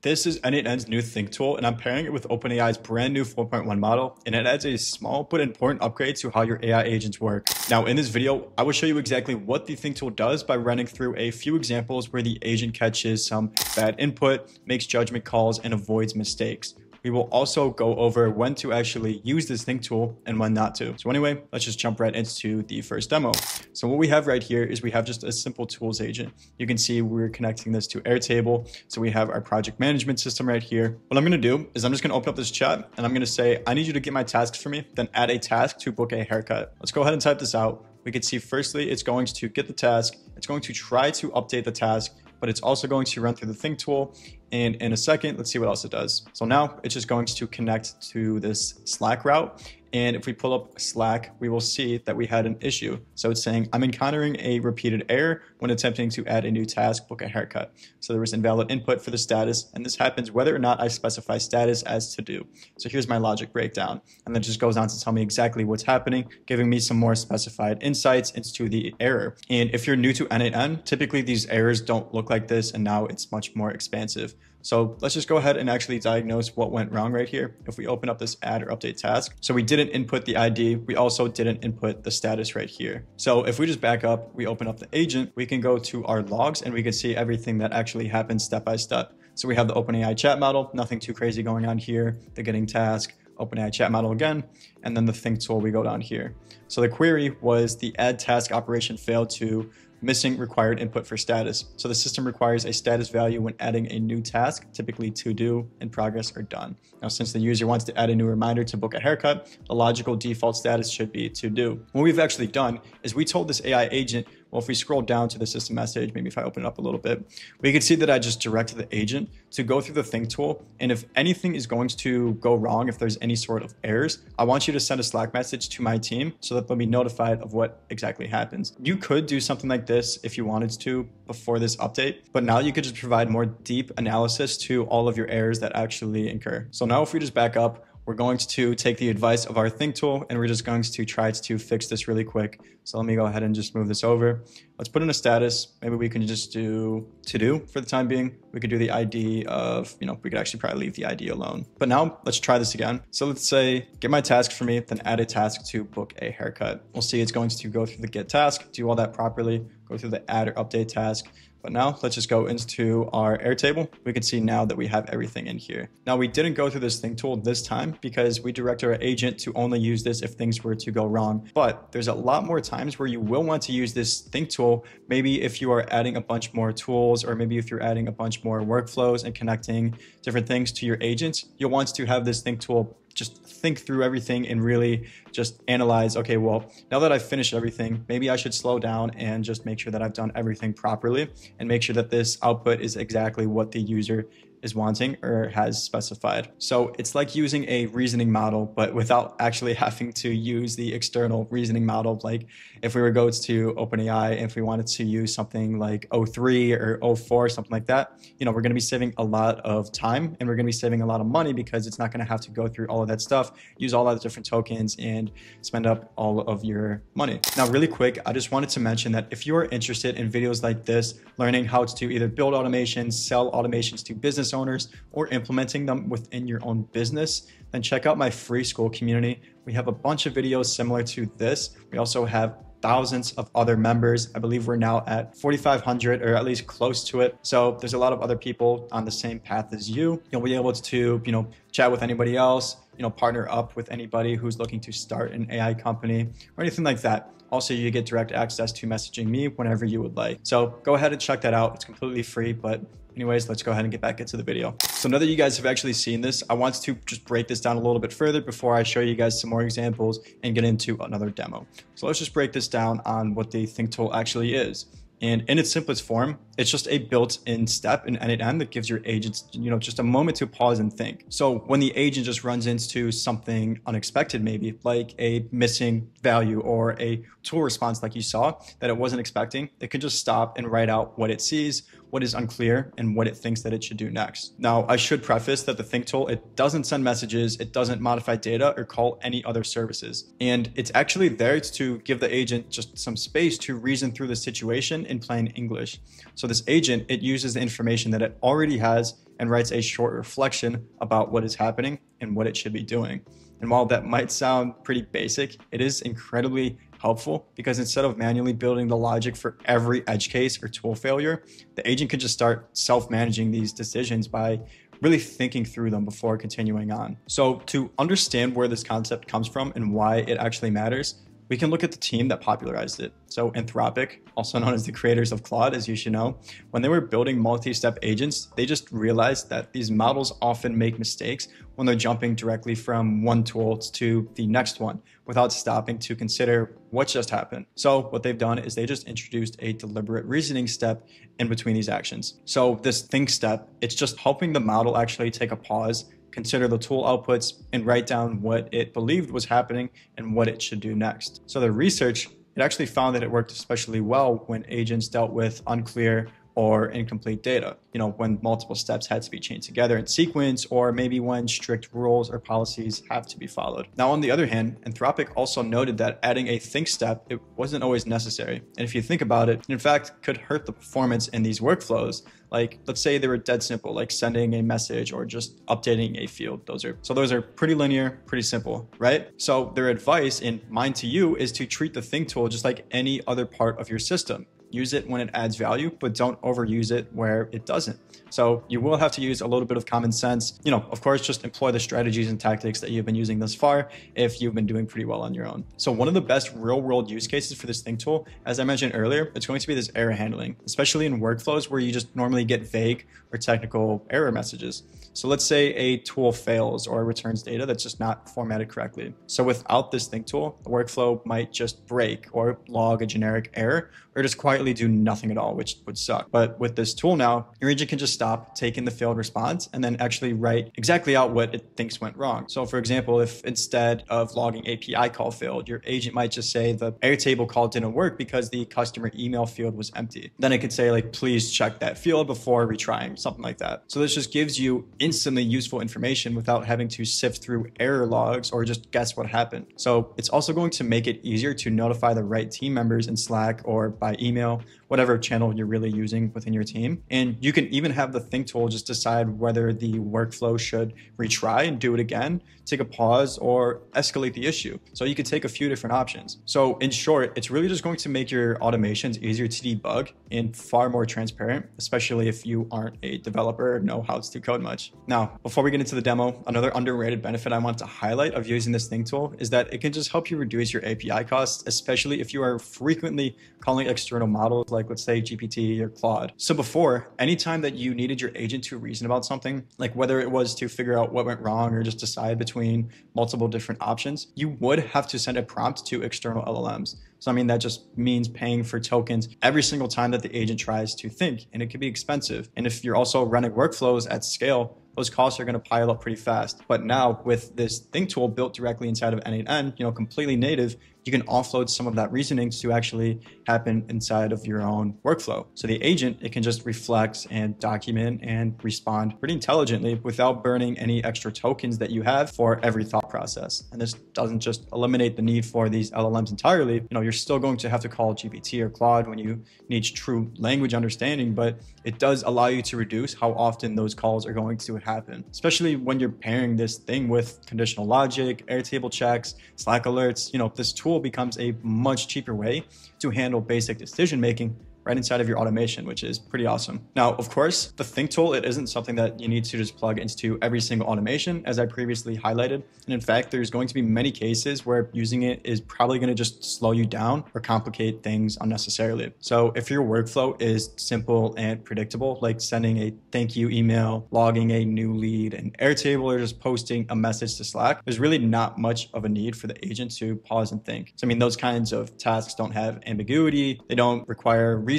This is N8N's new Think tool, and I'm pairing it with OpenAI's brand new 4.1 model, and it adds a small but important upgrade to how your AI agents work. Now, in this video, I will show you exactly what the Think tool does by running through a few examples where the agent catches some bad input, makes judgment calls, and avoids mistakes. We will also go over when to actually use this Think tool and when not to. So anyway, let's just jump right into the first demo. So what we have right here is we have just a simple tools agent. You can see we're connecting this to Airtable. So we have our project management system right here. What I'm going to do is I'm just going to open up this chat and I'm going to say, I need you to get my tasks for me, then add a task to book a haircut. Let's go ahead and type this out. We can see firstly, it's going to get the task. It's going to try to update the task, but it's also going to run through the Think tool. And in a second, let's see what else it does. So now it's just going to connect to this Slack route. And if we pull up Slack, we will see that we had an issue. So it's saying, I'm encountering a repeated error when attempting to add a new task, book a haircut. So there was invalid input for the status. And this happens whether or not I specify status as to do. So here's my logic breakdown. And then it just goes on to tell me exactly what's happening, giving me some more specified insights into the error. And if you're new to N8N, typically these errors don't look like this. And now it's much more expansive. So let's just go ahead and actually diagnose what went wrong right here. If we open up this add or update task, so we didn't input the ID. We also didn't input the status right here. So if we just back up, we open up the agent, we can go to our logs and we can see everything that actually happened step by step. So we have the OpenAI chat model, nothing too crazy going on here. The getting task, OpenAI chat model again, and then the Think tool, we go down here. So the query was the add task operation failed to missing required input for status. So the system requires a status value when adding a new task, typically to do, in progress, or done. Now, since the user wants to add a new reminder to book a haircut, the logical default status should be to do. What we've actually done is we told this AI agent, well, if we scroll down to the system message, maybe if I open it up a little bit, we can see that I just directed the agent to go through the Think tool. And if anything is going to go wrong, if there's any sort of errors, I want you to send a Slack message to my team so that they'll be notified of what exactly happens. You could do something like this if you wanted to before this update, but now you could just provide more deep analysis to all of your errors that actually occur. So now if we just back up, we're going to take the advice of our Think tool and we're just going to try to fix this really quick. So let me go ahead and just move this over. Let's put in a status. Maybe we can just do to do for the time being. We could do the ID of, you know, we could actually probably leave the ID alone. But now let's try this again. So let's say, get my task for me, then add a task to book a haircut. We'll see it's going to go through the get task, do all that properly, go through the add or update task. But now let's just go into our Airtable. We can see now that we have everything in here. Now we didn't go through this Think tool this time because we direct our agent to only use this if things were to go wrong. But there's a lot more times where you will want to use this Think tool. Maybe if you are adding a bunch more tools, or maybe if you're adding a bunch more workflows and connecting different things to your agents, you'll want to have this Think tool just think through everything and really just analyze, okay, well, now that I've finished everything, maybe I should slow down and just make sure that I've done everything properly and make sure that this output is exactly what the user is wanting or has specified. So it's like using a reasoning model, but without actually having to use the external reasoning model. Like if we were going to OpenAI, if we wanted to use something like O3 or O4, something like that, you know, we're going to be saving a lot of time and we're going to be saving a lot of money because it's not going to have to go through all of that stuff, use all of the different tokens and spend up all of your money. Now, really quick, I just wanted to mention that if you're interested in videos like this, learning how to either build automations, sell automations to business owners, or implementing them within your own business, then check out my free school community. We have a bunch of videos similar to this. We also have thousands of other members. I believe we're now at 4,500 or at least close to it. So there's a lot of other people on the same path as you. You'll be able to, you know, chat with anybody else, you know, partner up with anybody who's looking to start an AI company or anything like that. Also, you get direct access to messaging me whenever you would like. So go ahead and check that out. It's completely free, but anyways, let's go ahead and get back into the video. So now that you guys have actually seen this, I want to just break this down a little bit further before I show you guys some more examples and get into another demo. So let's just break this down on what the Think tool actually is. And in its simplest form, it's just a built-in step in N8N that gives your agents, you know, just a moment to pause and think. So when the agent just runs into something unexpected, maybe like a missing value or a tool response like you saw that it wasn't expecting, it could just stop and write out what it sees, what is unclear, and what it thinks that it should do next. Now, I should preface that the Think tool, it doesn't send messages, it doesn't modify data or call any other services. And it's actually there to give the agent just some space to reason through the situation in plain English. So this agent, it uses the information that it already has and writes a short reflection about what is happening and what it should be doing. And while that might sound pretty basic, it is incredibly helpful because instead of manually building the logic for every edge case or tool failure, the agent could just start self-managing these decisions by really thinking through them before continuing on. So to understand where this concept comes from and why it actually matters, we can look at the team that popularized it. So Anthropic, also known as the creators of Claude, as you should know, when they were building multi-step agents, they just realized that these models often make mistakes when they're jumping directly from one tool to the next one without stopping to consider what just happened. So what they've done is they just introduced a deliberate reasoning step in between these actions. So this think step, it's just helping the model actually take a pause, consider the tool outputs, and write down what it believed was happening and what it should do next. So the research, it actually found that it worked especially well when agents dealt with unclear or incomplete data, when multiple steps had to be chained together in sequence, or maybe when strict rules or policies have to be followed. Now, on the other hand, Anthropic also noted that adding a think step, it wasn't always necessary. And if you think about it, in fact, could hurt the performance in these workflows. Like, let's say they were dead simple, like sending a message or just updating a field. Those are pretty linear, pretty simple, right? So their advice, and mine to you, is to treat the think tool just like any other part of your system. Use it when it adds value, but don't overuse it where it doesn't. So you will have to use a little bit of common sense. Of course, just employ the strategies and tactics that you've been using thus far if you've been doing pretty well on your own. So one of the best real world use cases for this think tool, as I mentioned earlier, it's going to be this error handling, especially in workflows where you just normally get vague or technical error messages. So let's say a tool fails or returns data that's just not formatted correctly. So without this think tool, the workflow might just break or log a generic error or just quietly do nothing at all, which would suck. But with this tool now, your agent can just stop, take in the failed response, and then actually write exactly out what it thinks went wrong. So for example, if instead of logging API call failed, your agent might just say the Airtable call didn't work because the customer email field was empty. Then it could say, like, please check that field before retrying, something like that. So this just gives you instantly useful information without having to sift through error logs or just guess what happened. So it's also going to make it easier to notify the right team members in Slack or by email, whatever channel you're really using within your team. And you can even have the think tool just decide whether the workflow should retry and do it again, take a pause, or escalate the issue. So you could take a few different options. So in short, it's really just going to make your automations easier to debug and far more transparent, especially if you aren't a developer or know how to code much. Now, before we get into the demo, another underrated benefit I want to highlight of using this think tool is that it can just help you reduce your API costs, especially if you are frequently calling external models like, let's say, GPT or Claude. So before, anytime that you needed your agent to reason about something, like whether it was to figure out what went wrong or just decide between multiple different options, you would have to send a prompt to external LLMs. So that just means paying for tokens every single time that the agent tries to think, and it could be expensive. And if you're also running workflows at scale, those costs are going to pile up pretty fast. But now with this think tool built directly inside of N8N, completely native, you can offload some of that reasoning to actually happen inside of your own workflow. So the agent, it can just reflect and document and respond pretty intelligently without burning any extra tokens that you have for every thought process. And this doesn't just eliminate the need for these LLMs entirely. You're still going to have to call GPT or Claude when you need true language understanding, but it does allow you to reduce how often those calls are going to happen, especially when you're pairing this thing with conditional logic, Airtable checks, Slack alerts. This tool becomes a much cheaper way to handle basic decision making right inside of your automation, which is pretty awesome. Now, of course, the think tool, it isn't something that you need to just plug into every single automation, as I previously highlighted. And in fact, there's going to be many cases where using it is probably going to just slow you down or complicate things unnecessarily. So if your workflow is simple and predictable, like sending a thank you email, logging a new lead in Airtable, or just posting a message to Slack, there's really not much of a need for the agent to pause and think. So those kinds of tasks don't have ambiguity. They don't require reasoning.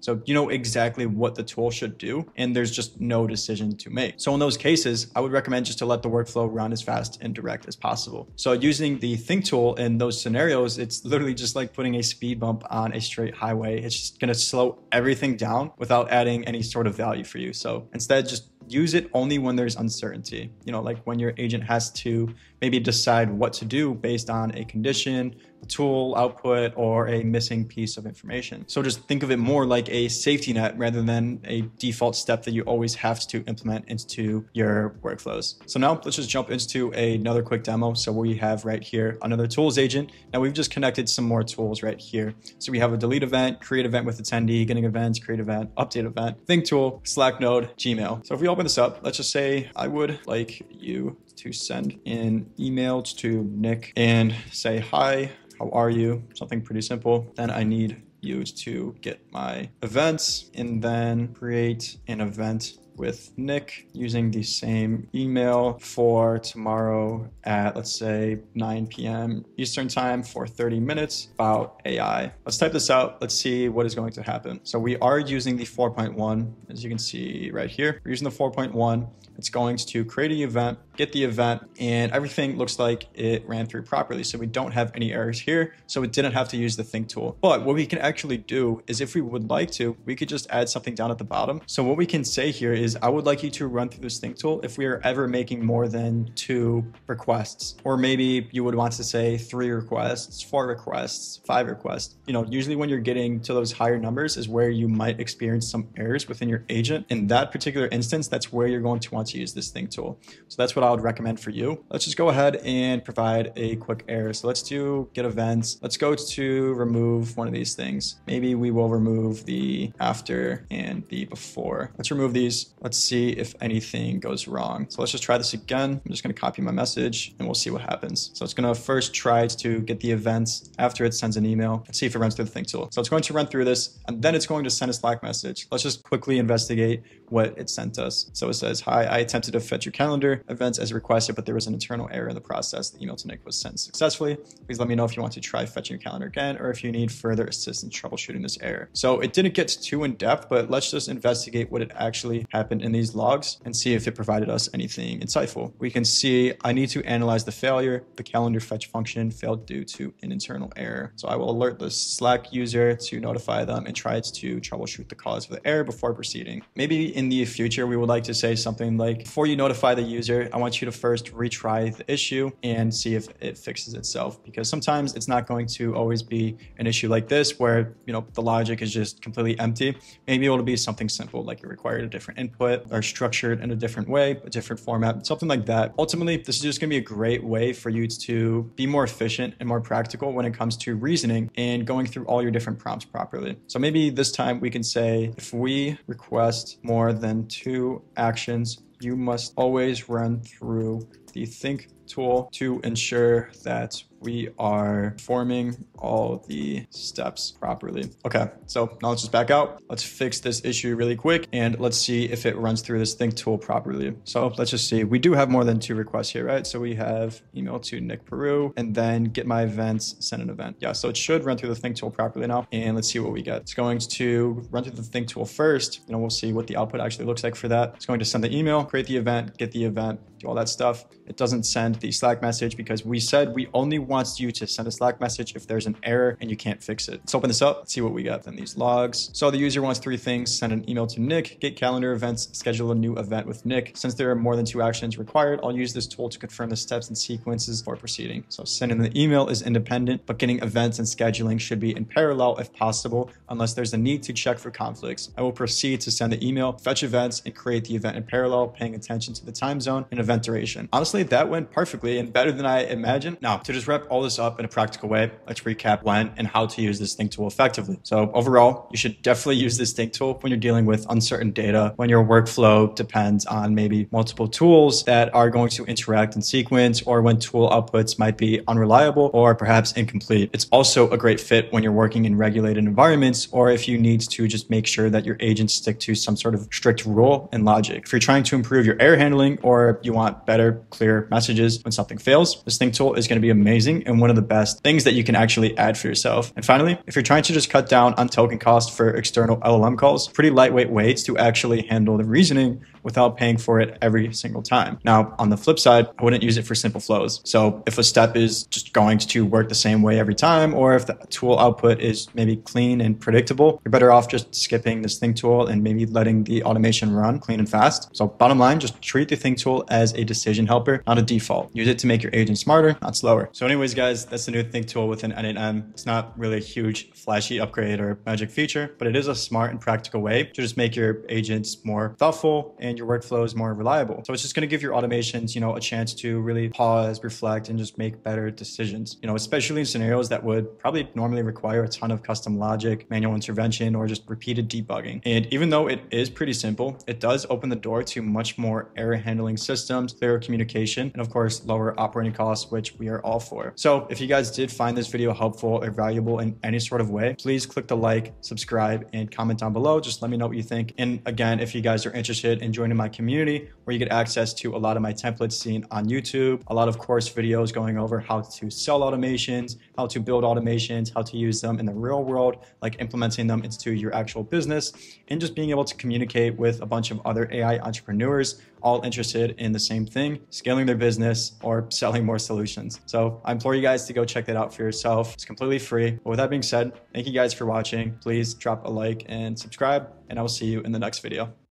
So you know exactly what the tool should do, and there's just no decision to make. So in those cases, I would recommend just to let the workflow run as fast and direct as possible. So using the think tool in those scenarios, it's literally just like putting a speed bump on a straight highway. It's just going to slow everything down without adding any sort of value for you. So instead, just use it only when there's uncertainty, like when your agent has to maybe decide what to do based on a condition tool output or a missing piece of information. So just think of it more like a safety net rather than a default step that you always have to implement into your workflows. So now let's just jump into another quick demo. So we have right here another tools agent. Now we've just connected some more tools right here. So we have a delete event, create event with attendee, getting events, create event, update event, think tool, Slack node, Gmail. So if we open this up, let's just say I would like you to send an email to Nick and say, hi, how are you? Something pretty simple. Then I need you to get my events and then create an event with Nick using the same email for tomorrow at, let's say, 9 p.m. Eastern time for 30 minutes about AI. Let's type this out. Let's see what is going to happen. So we are using the 4.1, as you can see right here. We're using the 4.1. It's going to create an event, get the event, and everything looks like it ran through properly. So we don't have any errors here. So it didn't have to use the think tool. But what we can actually do is if we would like to, we could just add something down at the bottom. So what we can say here is I would like you to run through this think tool if we are ever making more than 2 requests, or maybe you would want to say 3 requests, 4 requests, 5 requests. You know, usually when you're getting to those higher numbers is where you might experience some errors within your agent. In that particular instance, that's where you're going to want to use this think tool. So that's what I would recommend for you. Let's just go ahead and provide a quick error. So let's do get events. Let's go to remove one of these things. Maybe we will remove the after and the before. Let's remove these. Let's see if anything goes wrong. So let's just try this again. I'm just going to copy my message and we'll see what happens. So it's going to first try to get the events after it sends an email and see if it runs through the think tool. So it's going to run through this and then it's going to send a Slack message. Let's just quickly investigate what it sent us. So it says, hi, I attempted to fetch your calendar events as requested, but there was an internal error in the process. The email to Nick was sent successfully. Please let me know if you want to try fetching your calendar again, or if you need further assistance troubleshooting this error. So it didn't get too in depth, but let's just investigate what it actually happened in these logs and see if it provided us anything insightful. We can see I need to analyze the failure. The calendar fetch function failed due to an internal error. So I will alert the Slack user to notify them and try to troubleshoot the cause of the error before proceeding. Maybe in the future, we would like to say something like, before you notify the user, I want you to first retry the issue and see if it fixes itself, because sometimes it's not going to always be an issue like this where, you know, the logic is just completely empty. Maybe it'll be something simple, like it required a different input or structured in a different way, a different format, something like that. Ultimately, this is just going to be a great way for you to be more efficient and more practical when it comes to reasoning and going through all your different prompts properly. So maybe this time we can say, if we request more than 2 actions, you must always run through the think tool to ensure that we are forming all the steps properly. Okay, so now let's just back out. Let's fix this issue really quick and let's see if it runs through this think tool properly. So let's just see. We do have more than 2 requests here, right? So we have email to Nick Puru and then get my events, send an event. Yeah, so it should run through the think tool properly now and let's see what we get. It's going to run through the think tool first and we'll see what the output actually looks like for that. It's going to send the email, create the event, get the event, do all that stuff. It doesn't send the Slack message because we said we only wants you to send a Slack message if there's an error and you can't fix it. Let's open this up, see what we got in these logs. So the user wants 3 things: send an email to Nick, get calendar events, schedule a new event with Nick. Since there are more than 2 actions required, I'll use this tool to confirm the steps and sequences for proceeding. So sending the email is independent, but getting events and scheduling should be in parallel if possible, unless there's a need to check for conflicts. I will proceed to send the email, fetch events, and create the event in parallel, paying attention to the time zone and event duration. Honestly, that went perfectly and better than I imagined. Now, to just wrap all this up in a practical way, let's recap when and how to use this think tool effectively. So overall, you should definitely use this think tool when you're dealing with uncertain data, when your workflow depends on maybe multiple tools that are going to interact in sequence, or when tool outputs might be unreliable or perhaps incomplete. It's also a great fit when you're working in regulated environments, or if you need to just make sure that your agents stick to some sort of strict rule and logic. If you're trying to improve your error handling, or you want better, clear messages when something fails, this think tool is going to be amazing and one of the best things that you can actually add for yourself. And finally, if you're trying to just cut down on token cost for external LLM calls, pretty lightweight ways to actually handle the reasoning without paying for it every single time. Now, on the flip side, I wouldn't use it for simple flows. So if a step is just going to work the same way every time, or if the tool output is maybe clean and predictable, you're better off just skipping this thing tool and maybe letting the automation run clean and fast. So bottom line, just treat the thing tool as a decision helper, not a default. Use it to make your agent smarter, not slower. So anyways, guys, that's the new think tool within N8N. It's not really a huge flashy upgrade or magic feature, but it is a smart and practical way to just make your agents more thoughtful and your workflows more reliable. So it's just going to give your automations, you know, a chance to really pause, reflect, and just make better decisions, you know, especially in scenarios that would probably normally require a ton of custom logic, manual intervention, or just repeated debugging. And even though it is pretty simple, it does open the door to much more error handling systems, clearer communication, and of course, lower operating costs, which we are all for. So if you guys did find this video helpful or valuable in any sort of way, please click the like, subscribe, and comment down below. Just let me know what you think. And again, if you guys are interested in joining my community, where you get access to a lot of my templates seen on YouTube, a lot of course videos going over how to sell automations, how to build automations, how to use them in the real world, like implementing them into your actual business, and just being able to communicate with a bunch of other AI entrepreneurs, all interested in the same thing, scaling their business or selling more solutions. So I implore you guys to go check that out for yourself. It's completely free. But with that being said, thank you guys for watching. Please drop a like and subscribe, and I will see you in the next video.